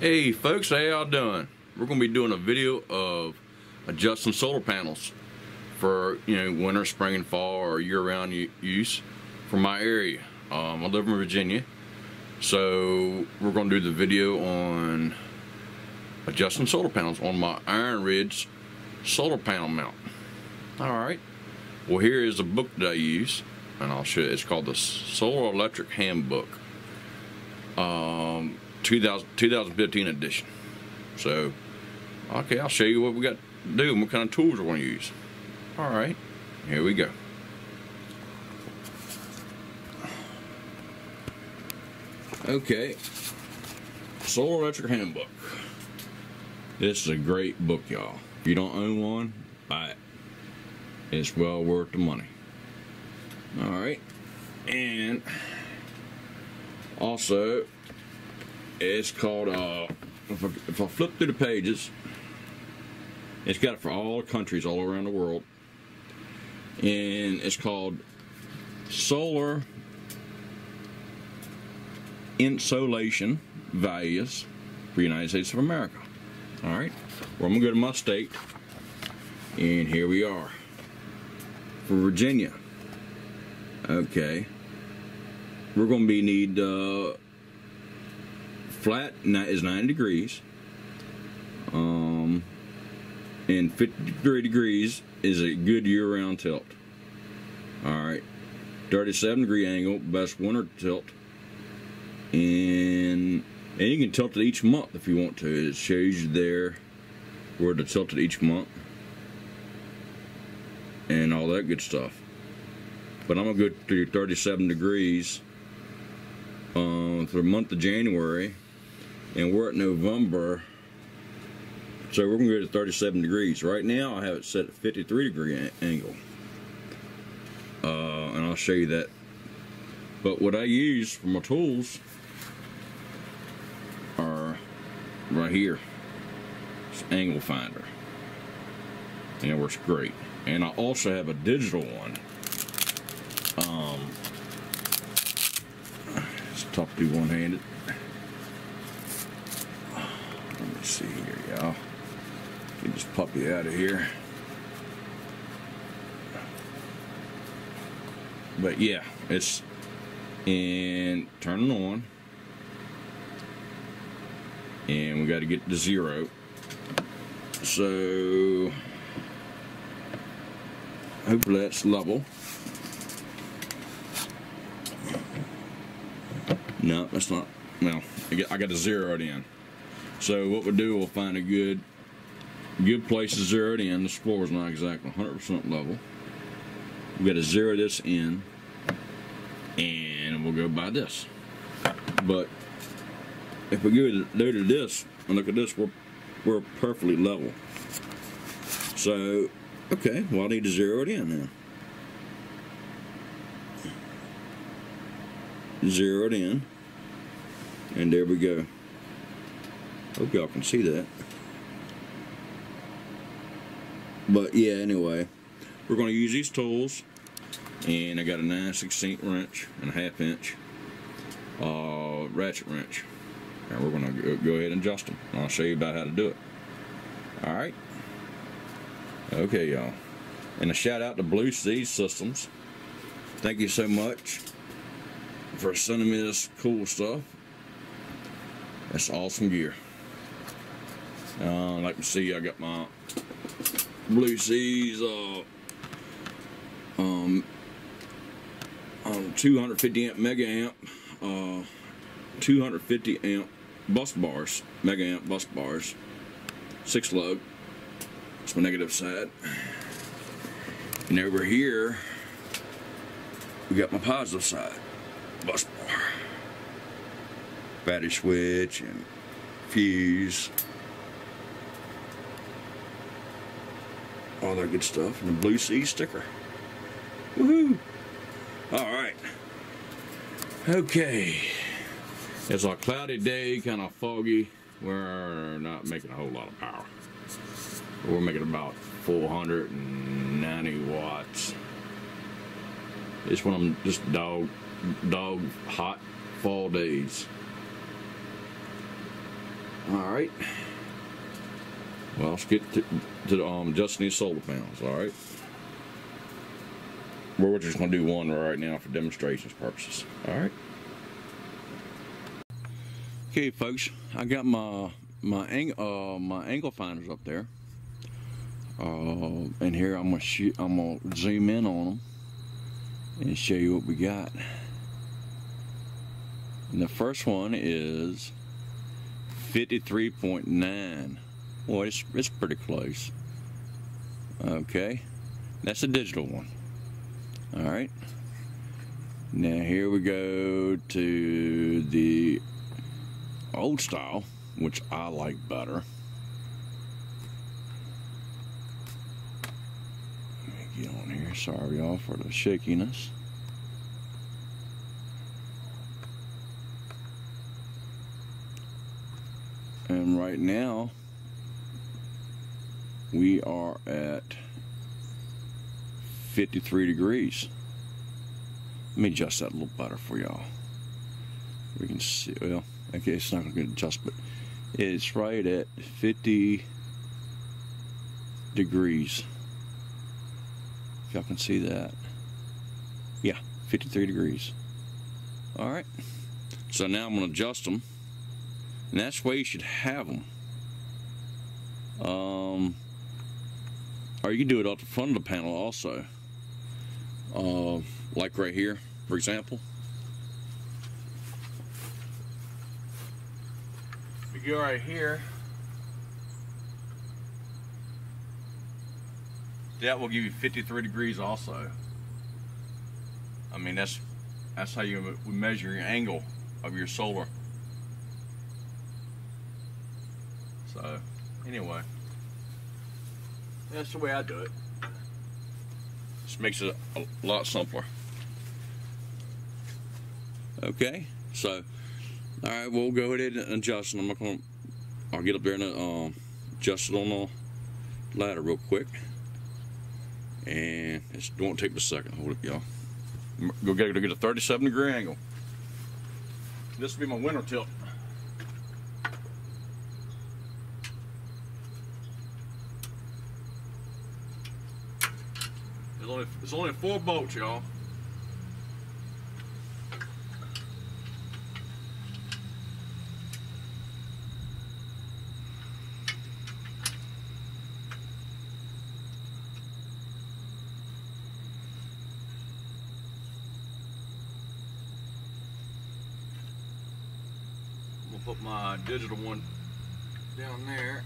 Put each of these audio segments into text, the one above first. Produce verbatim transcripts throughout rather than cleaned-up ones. Hey folks, how y'all doing? We're going to be doing a video of adjusting solar panels for, you know, winter, spring, and fall, or year-round use for my area. Um, I live in Virginia, so we're going to do the video on adjusting solar panels on my IronRidge solar panel mount. Alright, well here is a book that I use, and I'll show you. It's called the Solar Electric Handbook. Um... two thousand, twenty fifteen edition. So, okay, I'll show you what we got to do and what kind of tools we're going to use. Alright, here we go. Okay, Solar Electric Handbook. This is a great book, y'all. If you don't own one, buy it. It's well worth the money. Alright, and also, it's called, uh, if I, if I flip through the pages, it's got it for all countries all around the world. And it's called Solar Insolation Values for the United States of America. Alright, well, I'm going to go to my state. And here we are. For Virginia. Okay. We're going to be need, uh, flat is ninety degrees, um, and fifty-three degrees is a good year-round tilt. Alright, thirty-seven degree angle, best winter tilt, and, and you can tilt it each month if you want to. It shows you there where to tilt it each month and all that good stuff. But I'm gonna go to thirty-seven degrees um, through the month of January. And we're at November, so we're going to go to thirty-seven degrees. Right now, I have it set at fifty-three degree angle, uh, and I'll show you that. But what I use for my tools are right here. It's an angle finder, and it works great. And I also have a digital one. Um, it's tough to do one-handed. Let's see here, y'all. Get this puppy out of here. But yeah, it's and turn it on. And we got to get to zero. So hopefully that's level. No, that's not. Well, I got to zero it in. So what we'll do, we'll find a good good place to zero it in. This floor is not exactly one hundred percent level. We've got to zero this in, and we'll go by this. But if we go to, to this, and look at this, we're, we're perfectly level. So, okay, well I need to zero it in now. Zero it in, and there we go. Hope y'all can see that. But yeah, anyway, we're going to use these tools, and I got a nine sixteenths wrench and a half inch uh, ratchet wrench, and we're going to go ahead and adjust them. I'll show you about how to do it. All right. Okay, y'all. And a shout out to Blue Sea Systems. Thank you so much for sending me this cool stuff. That's awesome gear. Uh, like you see, I got my Blue Seas uh, um, um, two hundred fifty amp Mega Amp, uh, two hundred fifty amp bus bars, Mega Amp bus bars, six lug. That's my negative side. And over here, we got my positive side, bus bar, battery switch, and fuse. All that good stuff, and the Blue Sea sticker. Woohoo! Alright. Okay. It's a cloudy day, kind of foggy. We're not making a whole lot of power. We're making about four hundred ninety watts. It's one of them just dog, dog hot fall days. All right. Well, let's get to, to um, just these solar panels. All right. We're just going to do one right now for demonstrations purposes. All right. Okay, folks. I got my my ang uh, my angle finders up there. Uh, and here I'm gonna shoot, I'm gonna zoom in on them and show you what we got. And the first one is fifty-three point nine. Boy, it's it's pretty close. Okay, that's a digital one. All right. Now here we go to the old style, which I like better. On here, sorry y'all for the shakiness. And right now we are at fifty-three degrees. Let me adjust that a little better for y'all. We can see, well, okay, it's not going to adjust, but it's right at fifty degrees. Y'all can see that. Yeah, fifty-three degrees. Alright, so now I'm going to adjust them, and that's the way you should have them. Um, or you can do it off the front of the panel also, uh, like right here for example. If we go right here, that will give you fifty-three degrees also. I mean, that's that's how you measure your angle of your solar. So anyway, that's the way I do it. This makes it a lot simpler. Okay, so all right, we'll go ahead and adjust, and I'm gonna I'll get up there and um, adjust it on the ladder real quick. And it won't take a second. Hold it, y'all. Go get a thirty-seven degree angle. This will be my winter tilt. There's only, there's only four bolts, y'all. Put my digital one down there.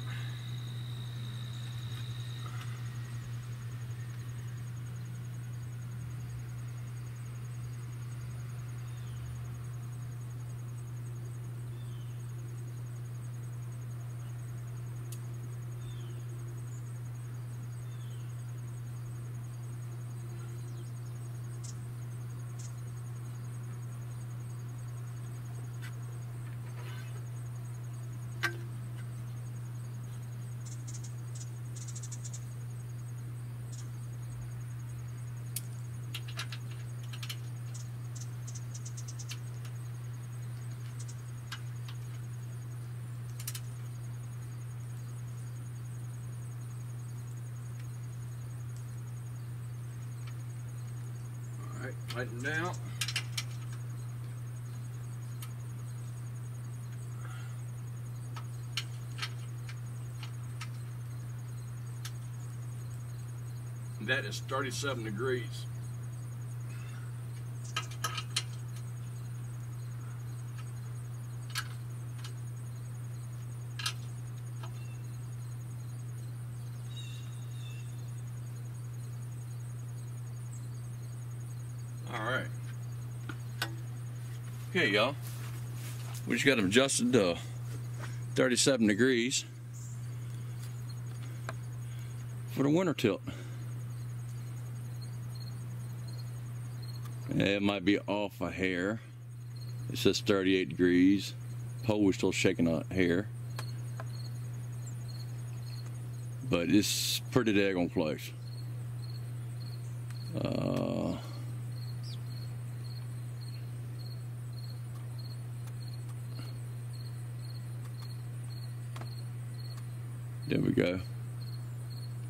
Tighten down. That is thirty-seven degrees. Alright. Okay, y'all. We just got them adjusted to thirty-seven degrees for the winter tilt. It might be off a hair. It says thirty-eight degrees. Pole was still shaking a hair. But it's pretty daggone close. Uh... There we go.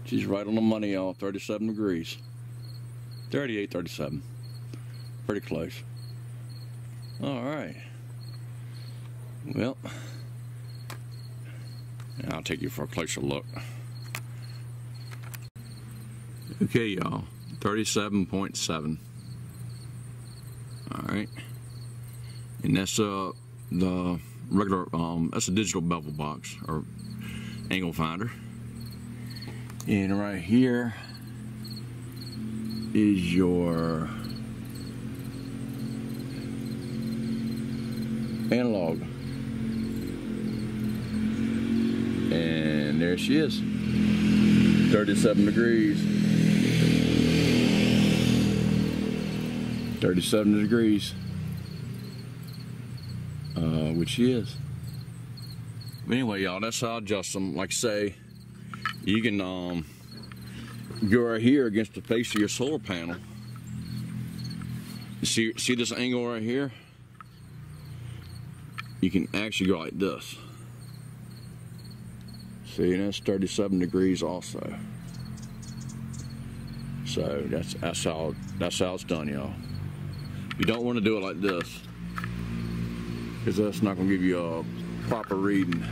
She's right on the money, y'all. thirty-seven degrees. thirty-eight, thirty-seven. Pretty close. Alright. Well, I'll take you for a closer look. Okay, y'all. thirty-seven point seven. Alright. And that's uh, the regular, um, that's a digital bevel box or angle finder. And right here is your analog. And there she is, thirty-seven degrees. thirty-seven degrees. Uh, which she is. But anyway, y'all, that's how I adjust them. Like I say, you can um, go right here against the face of your solar panel. You see, see this angle right here? You can actually go like this. See, and that's thirty-seven degrees also. So that's that's how that's how it's done, y'all. You don't want to do it like this, because that's not going to give you a proper reading.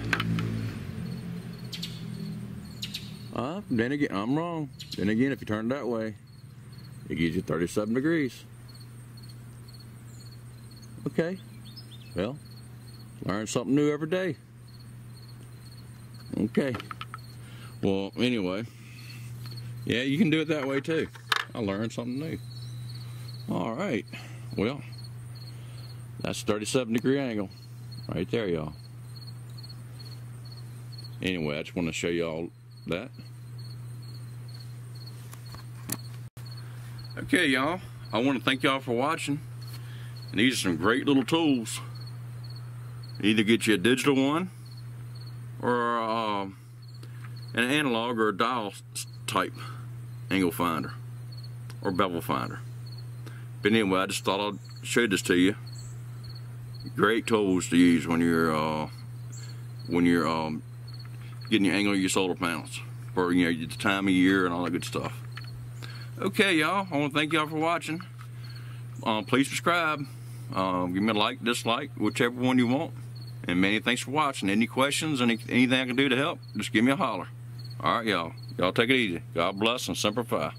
Uh, then again, I'm wrong. Then again, if you turn it that way, it gives you thirty-seven degrees. Okay. Well, learn something new every day. Okay. Well, anyway, yeah, you can do it that way too. I learned something new. All right. Well, that's thirty-seven degree angle right there, y'all. Anyway, I just want to show y'all that. Okay, y'all, I want to thank y'all for watching, and these are some great little tools. Either get you a digital one or uh, an analog or a dial type angle finder or bevel finder. But anyway, I just thought I'd show this to you. Great tools to use when you're uh, when you're um, getting your angle of your solar panels for, you know, the time of year and all that good stuff. Okay, y'all, I want to thank y'all for watching. Um, please subscribe. Um, give me a like, dislike, whichever one you want. And many thanks for watching. Any questions, any, anything I can do to help, just give me a holler. All right, y'all. Y'all take it easy. God bless and simplify.